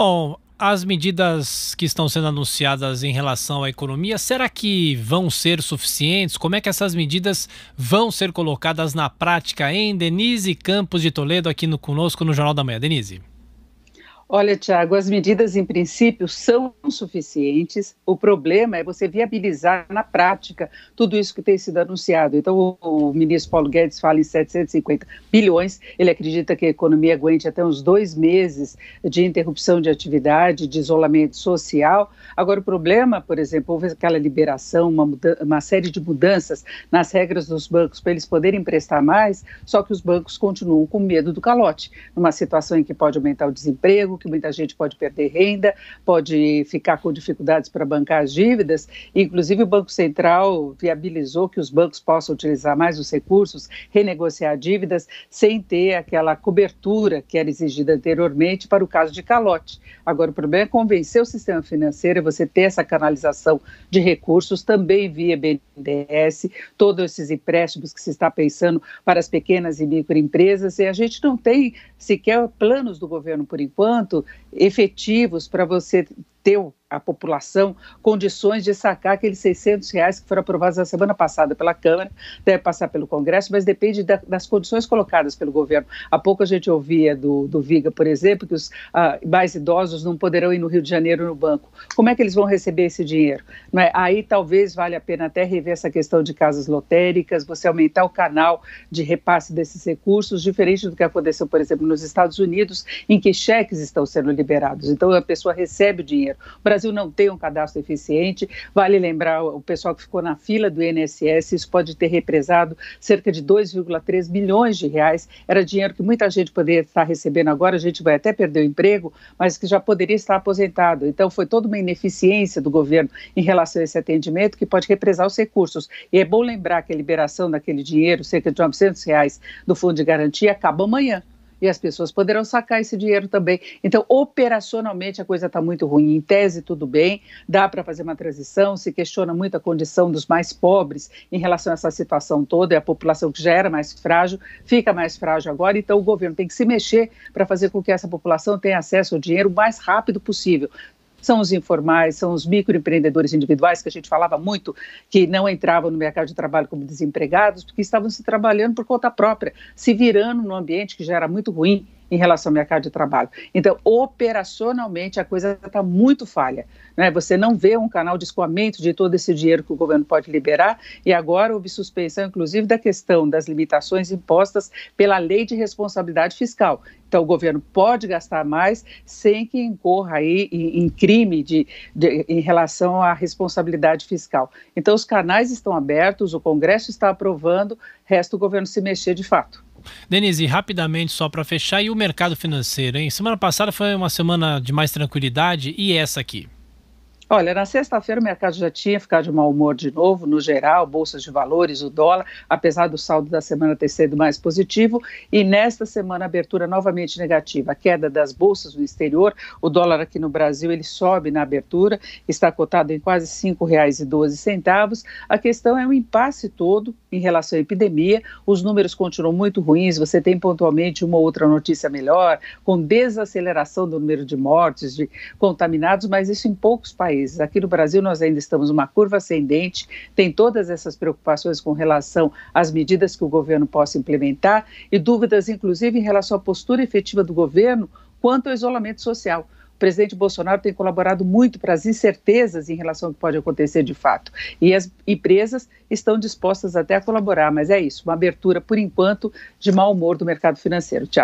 Bom, as medidas que estão sendo anunciadas em relação à economia, será que vão ser suficientes? Como é que essas medidas vão ser colocadas na prática, hein? Denise Campos de Toledo aqui conosco no Jornal da Manhã. Denise. Olha, Thiago, as medidas em princípio são suficientes. O problema é você viabilizar na prática tudo isso que tem sido anunciado. Então, o ministro Paulo Guedes fala em 750 bilhões. Ele acredita que a economia aguente até uns 2 meses de interrupção de atividade, de isolamento social. Agora, o problema, por exemplo, houve aquela liberação, uma série de mudanças nas regras dos bancos para eles poderem emprestar mais, só que os bancos continuam com medo do calote, numa situação em que pode aumentar o desemprego, que muita gente pode perder renda, pode ficar com dificuldades para bancar as dívidas. Inclusive, o Banco Central viabilizou que os bancos possam utilizar mais os recursos, renegociar dívidas, sem ter aquela cobertura que era exigida anteriormente para o caso de calote. Agora, o problema é convencer o sistema financeiro, você ter essa canalização de recursos também via BNDES, todos esses empréstimos que se está pensando para as pequenas e microempresas, e a gente não tem sequer planos do governo, por enquanto, efetivos para você ter a população condições de sacar aqueles R$600 que foram aprovados na semana passada pela Câmara, deve passar pelo Congresso, mas depende das condições colocadas pelo governo. Há pouco a gente ouvia do Viga, por exemplo, que os mais idosos não poderão ir no Rio de Janeiro no banco. Como é que eles vão receber esse dinheiro? Não é? Aí talvez valha a pena até rever essa questão de casas lotéricas, você aumentar o canal de repasse desses recursos, diferente do que aconteceu, por exemplo, nos Estados Unidos, em que cheques estão sendo liberados. Então a pessoa recebe o dinheiro. O Brasil não tem um cadastro eficiente, vale lembrar o pessoal que ficou na fila do INSS, isso pode ter represado cerca de 2,3 bilhões de reais, era dinheiro que muita gente poderia estar recebendo agora, a gente vai até perder o emprego, mas que já poderia estar aposentado. Então foi toda uma ineficiência do governo em relação a esse atendimento que pode represar os recursos. E é bom lembrar que a liberação daquele dinheiro, cerca de R$900 do Fundo de Garantia, acaba amanhã. E as pessoas poderão sacar esse dinheiro também. Então, operacionalmente, a coisa está muito ruim. Em tese, tudo bem, dá para fazer uma transição, se questiona muito a condição dos mais pobres em relação a essa situação toda, e a população que já era mais frágil, fica mais frágil agora, então o governo tem que se mexer para fazer com que essa população tenha acesso ao dinheiro o mais rápido possível. São os informais, são os microempreendedores individuais, que a gente falava muito, que não entravam no mercado de trabalho como desempregados, porque estavam se trabalhando por conta própria, se virando num ambiente que já era muito ruim em relação ao mercado de trabalho. Então, operacionalmente, a coisa está muito falha, né? Você não vê um canal de escoamento de todo esse dinheiro que o governo pode liberar, e agora houve suspensão, inclusive, da questão das limitações impostas pela Lei de Responsabilidade Fiscal. Então, o governo pode gastar mais sem que incorra aí em crime em relação à responsabilidade fiscal. Então, os canais estão abertos, o Congresso está aprovando, resta o governo se mexer de fato. Denise, rapidamente só para fechar, e o mercado financeiro, hein? Semana passada foi uma semana de mais tranquilidade e essa aqui? Olha, na sexta-feira o mercado já tinha ficado de mau humor de novo, no geral, bolsas de valores, o dólar, apesar do saldo da semana ter sido mais positivo, e nesta semana a abertura novamente negativa, a queda das bolsas no exterior, o dólar aqui no Brasil ele sobe na abertura, está cotado em quase R$ 5,12, a questão é o impasse todo em relação à epidemia, os números continuam muito ruins, você tem pontualmente uma ou outra notícia melhor, com desaceleração do número de mortes, de contaminados, mas isso em poucos países. Aqui no Brasil nós ainda estamos numa curva ascendente, tem todas essas preocupações com relação às medidas que o governo possa implementar e dúvidas inclusive em relação à postura efetiva do governo quanto ao isolamento social. O presidente Bolsonaro tem colaborado muito para as incertezas em relação ao que pode acontecer de fato. E as empresas estão dispostas até a colaborar, mas é isso, uma abertura por enquanto de mau humor do mercado financeiro. Tchau.